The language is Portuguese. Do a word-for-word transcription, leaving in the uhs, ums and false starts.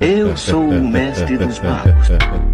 Eu sou o mestre dos magos.